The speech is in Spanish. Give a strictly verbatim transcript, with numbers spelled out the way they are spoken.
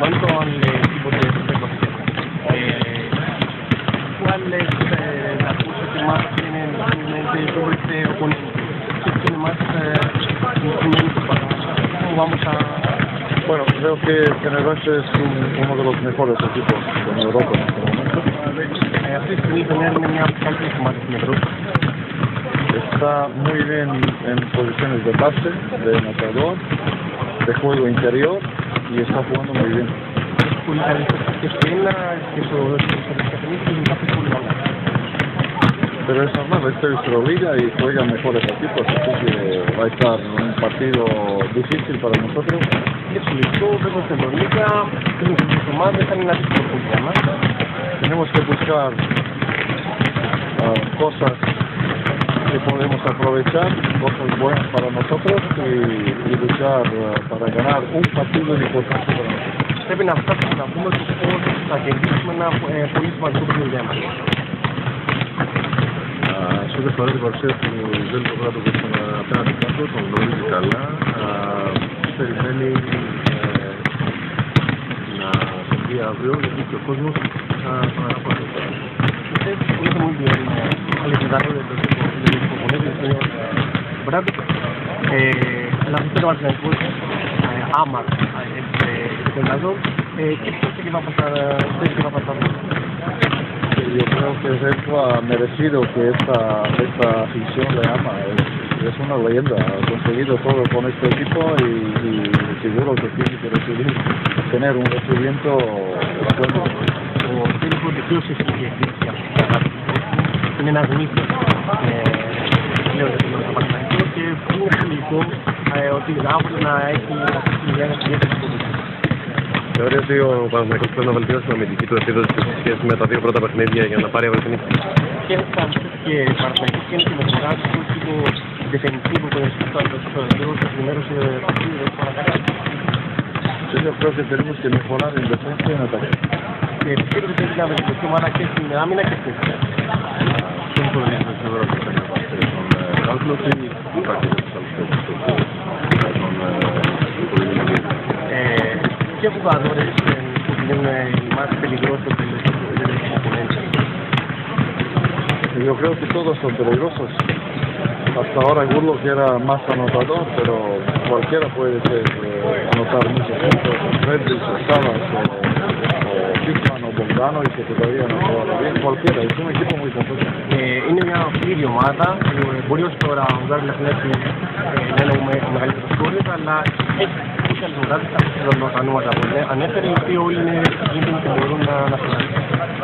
cuanto al tipo de precaución, ¿cuáles eh, las cosas que más tienen en mente sobre este o con qué tiene más eh, instrumento para cómo vamos a...? Bueno, creo que el T N R es un, uno de los mejores equipos en Europa en este momento. ¿Haces que tener una calidad más en Europa? Está muy bien en posiciones de pase, de marcador, de juego interior y está jugando muy bien. Pero es normal, este es la liga y juega mejor este equipo, así que va a estar un partido difícil para nosotros. Tenemos que buscar uh, cosas que podemos aprovechar, cosas buenas para nosotros y, y luchar uh, para ganar un partido importante para nosotros. Trebuie neapărat să ne apucăm de sport, să gândim înapoi, polis mai subțire de amare. Și de sport vor fi zile de gradu de apărare de tot, un nou digital la ceremonii la Sofia Avril, de Cosmos, a apărut. Este un mult bine alimentarul de Bradu, la victoria de Cruz, Amar, este contador, ¿qué piensas que va a pasar? ¿Qué va a pasar? Yo creo que eso ha merecido que esta esta afición le ama, es, es una leyenda, ha conseguido todo con este equipo y, y seguro que tiene que recibir, tener un recibimiento fuerte. O tiempo de Cruz es muy difícil, tienen admitido. Θεωρείτε ότι ο Παναθηναϊκός πρέπει να βελτιώσει την αμυντική του επίδοση σε σχέση με τα δύο πρώτα παιχνίδια για να πάρει αυρεθνή? Και ο Παναθηναϊκός και η μεταφορά του τύπου defensivo που εστιάζεται στους primeros partidos para ganar. Yo creo que tenemos que mejorar en defensa y en ataque. Que creo que tenemos que mejorar en defensa y en άμυνα και στην άμυνα. ¿Qué jugadores eh, son más peligrosos que los oponentes? Yo creo que todos son peligrosos. Hasta ahora Gurlock era más anotador, pero cualquiera puede ser, eh, anotar muchos puntos. Redis, o Salas, o Fitzman, o Bogdano, y que todavía no juega bien. Cualquiera, es un equipo muy completo. Είναι μια ιδιομάδα που μπορεί ως τώρα ο Γκάρλας να έχει μεγαλύτερο σκόρες, αλλά έχει πίσω αλληλογάδες τα νότανοματα που ανέφερε, οι οποίοι όλοι είναι γίνονται και μπορούν να αναφέρουν.